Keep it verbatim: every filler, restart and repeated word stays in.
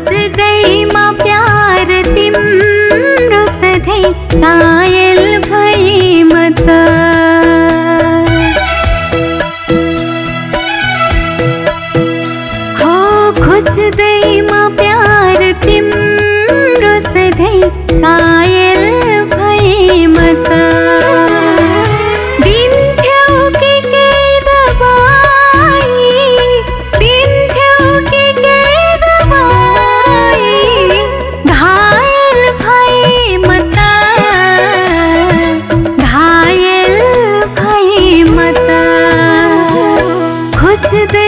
बुझ्दैमा प्यार तिम्रो सधैँ कायल भई म त हो खोज्दैमा प्यार तिम्रो सधैँ कायल भई म त दे